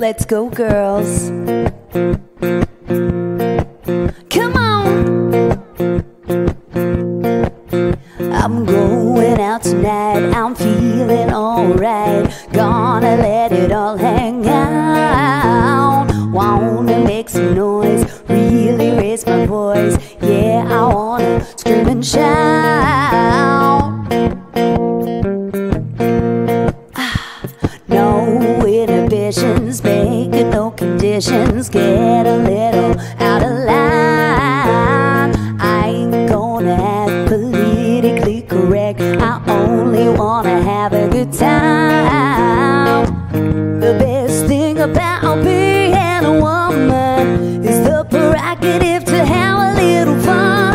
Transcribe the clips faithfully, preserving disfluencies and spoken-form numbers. Let's go, girls. Come on. I'm going out tonight. I'm feeling alright. Gonna let it all hang out. Wanna make some noise, really raise my voice. Yeah, I wanna scream and shout. No inhibitions, make it no conditions. Get a little out of line. I ain't gonna act politically correct. I only wanna have a good time. The best thing about being a woman is the prerogative to have a little fun.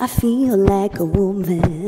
I feel like a woman.